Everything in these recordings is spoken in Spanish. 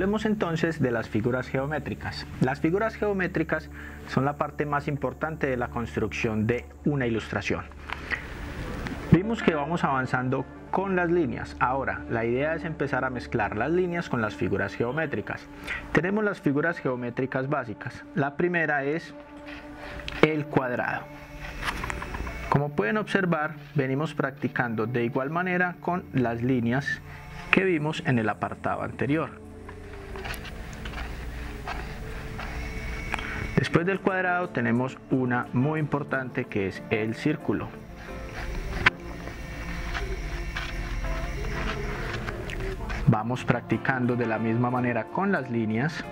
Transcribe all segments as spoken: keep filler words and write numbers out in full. Hablemos entonces de las figuras geométricas. Las figuras geométricas son la parte más importante de la construcción de una ilustración. Vimos que vamos avanzando con las líneas. Ahora, la idea es empezar a mezclar las líneas con las figuras geométricas. Tenemos las figuras geométricas básicas. La primera es el cuadrado. Como pueden observar, venimos practicando de igual manera con las líneas que vimos en el apartado anterior. Después del cuadrado tenemos una muy importante que es el círculo. Vamos practicando de la misma manera con las líneas,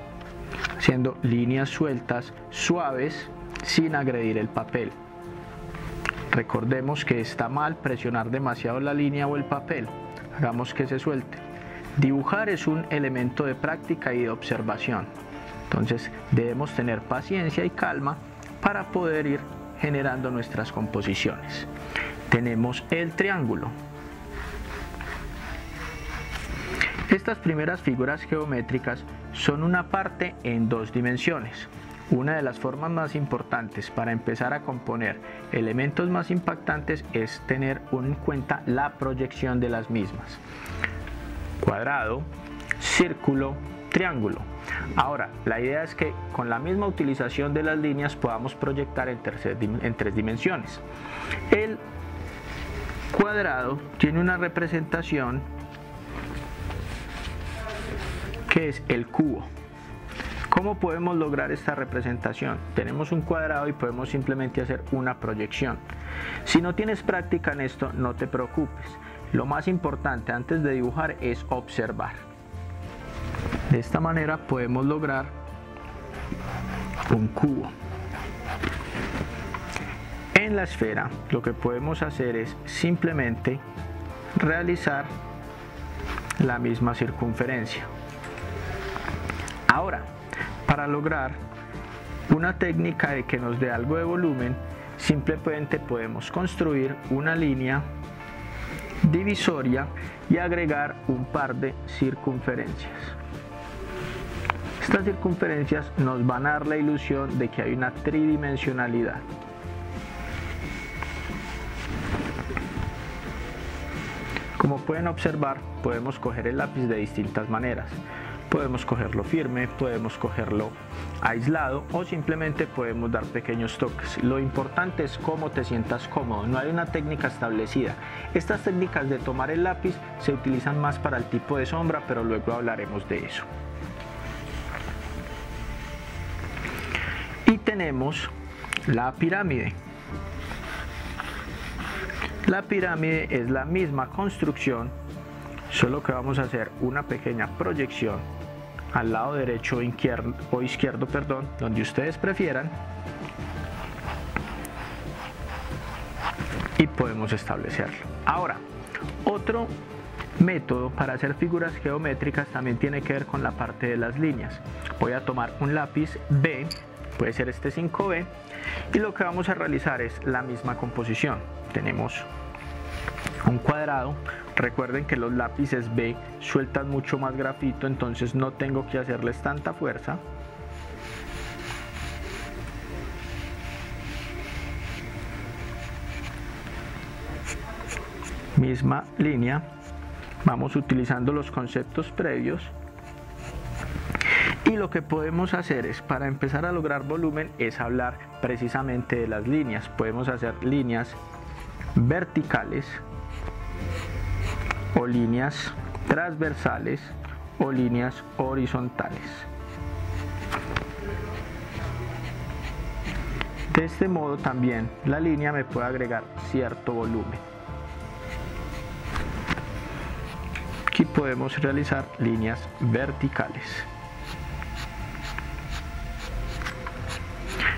haciendo líneas sueltas, suaves, sin agredir el papel. Recordemos que está mal presionar demasiado la línea o el papel. Hagamos que se suelte. Dibujar es un elemento de práctica y de observación. Entonces debemos tener paciencia y calma para poder ir generando nuestras composiciones. Tenemos el triángulo. Estas primeras figuras geométricas son una parte en dos dimensiones. Una de las formas más importantes para empezar a componer elementos más impactantes es tener en cuenta la proyección de las mismas. Cuadrado, círculo, triángulo. Ahora, la idea es que con la misma utilización de las líneas podamos proyectar en, tercer, en tres dimensiones. El cuadrado tiene una representación que es el cubo. ¿Cómo podemos lograr esta representación? Tenemos un cuadrado y podemos simplemente hacer una proyección. Si no tienes práctica en esto, no te preocupes. Lo más importante antes de dibujar es observar. De esta manera podemos lograr un cubo. En la esfera, lo que podemos hacer es simplemente realizar la misma circunferencia. Ahora, para lograr una técnica de que nos dé algo de volumen, simplemente podemos construir una línea divisoria y agregar un par de circunferencias. Estas circunferencias nos van a dar la ilusión de que hay una tridimensionalidad. Como pueden observar, podemos coger el lápiz de distintas maneras. Podemos cogerlo firme, podemos cogerlo aislado o simplemente podemos dar pequeños toques. Lo importante es cómo te sientas cómodo, no hay una técnica establecida. Estas técnicas de tomar el lápiz se utilizan más para el tipo de sombra, pero luego hablaremos de eso. Y tenemos la pirámide. La pirámide es la misma construcción, solo que vamos a hacer una pequeña proyección al lado derecho o izquierdo, perdón, donde ustedes prefieran, y podemos establecerlo. Ahora, otro método para hacer figuras geométricas también tiene que ver con la parte de las líneas. Voy a tomar un lápiz B, puede ser este cinco B, y lo que vamos a realizar es la misma composición. Tenemos un cuadrado. Recuerden que los lápices B sueltan mucho más grafito, entonces no tengo que hacerles tanta fuerza. Misma línea, vamos utilizando los conceptos previos. Y lo que podemos hacer es, para empezar a lograr volumen, es hablar precisamente de las líneas. Podemos hacer líneas verticales, o líneas transversales o líneas horizontales. De este modo también la línea me puede agregar cierto volumen. Aquí podemos realizar líneas verticales.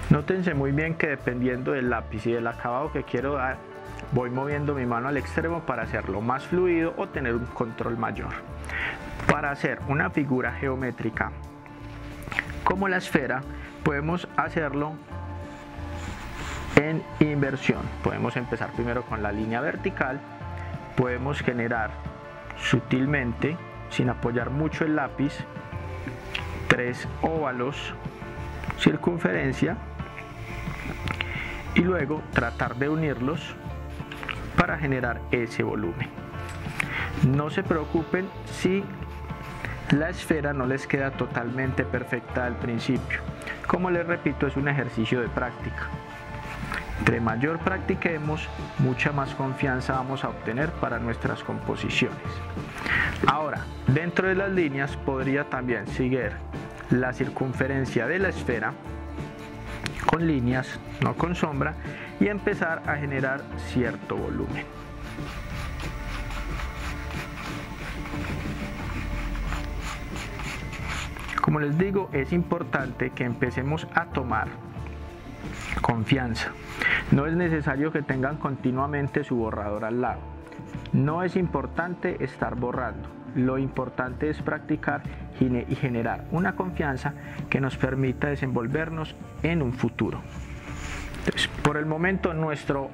Nótense muy bien que dependiendo del lápiz y del acabado que quiero dar, voy moviendo mi mano al extremo para hacerlo más fluido o tener un control mayor. Para hacer una figura geométrica como la esfera, podemos hacerlo en inversión. Podemos empezar primero con la línea vertical, podemos generar sutilmente, sin apoyar mucho el lápiz, tres óvalos circunferencia y luego tratar de unirlos para generar ese volumen. No se preocupen si la esfera no les queda totalmente perfecta al principio. Como les repito, es un ejercicio de práctica. Entre mayor practiquemos, mucha más confianza vamos a obtener para nuestras composiciones. Ahora, dentro de las líneas podría también seguir la circunferencia de la esfera con líneas, no con sombra, y empezar a generar cierto volumen. Como les digo, es importante que empecemos a tomar confianza. No es necesario que tengan continuamente su borrador al lado. No es importante estar borrando. Lo importante es practicar y generar una confianza que nos permita desenvolvernos en un futuro. Entonces, por el momento nuestro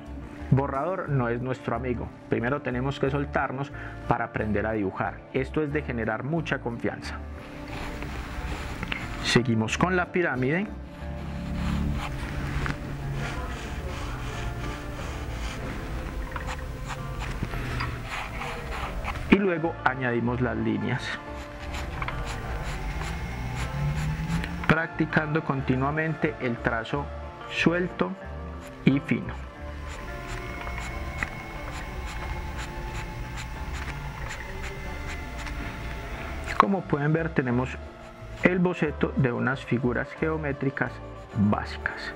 borrador no es nuestro amigo. Primero tenemos que soltarnos para aprender a dibujar. Esto es de generar mucha confianza. Seguimos con la pirámide. Y luego añadimos las líneas. Practicando continuamente el trazo suelto y fino. Como pueden ver, tenemos el boceto de unas figuras geométricas básicas,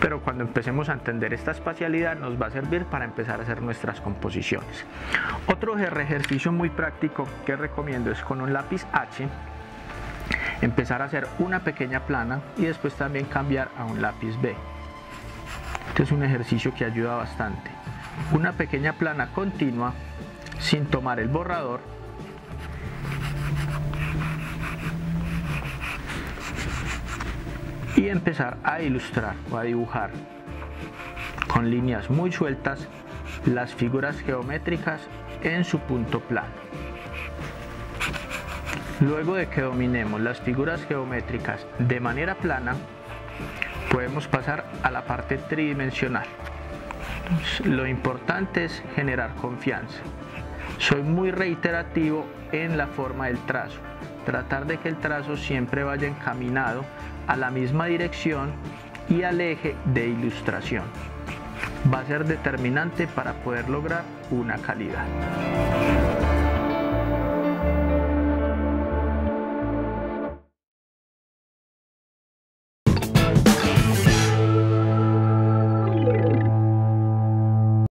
pero cuando empecemos a entender esta espacialidad nos va a servir para empezar a hacer nuestras composiciones. Otro ejercicio muy práctico que recomiendo es con un lápiz H empezar a hacer una pequeña plana y después también cambiar a un lápiz B. Este es un ejercicio que ayuda bastante. Una pequeña plana continua sin tomar el borrador y empezar a ilustrar o a dibujar con líneas muy sueltas las figuras geométricas en su punto plano. Luego de que dominemos las figuras geométricas de manera plana, podemos pasar a la parte tridimensional. Entonces, lo importante es generar confianza. Soy muy reiterativo en la forma del trazo. Tratar de que el trazo siempre vaya encaminado a la misma dirección y al eje de ilustración. Va a ser determinante para poder lograr una calidad.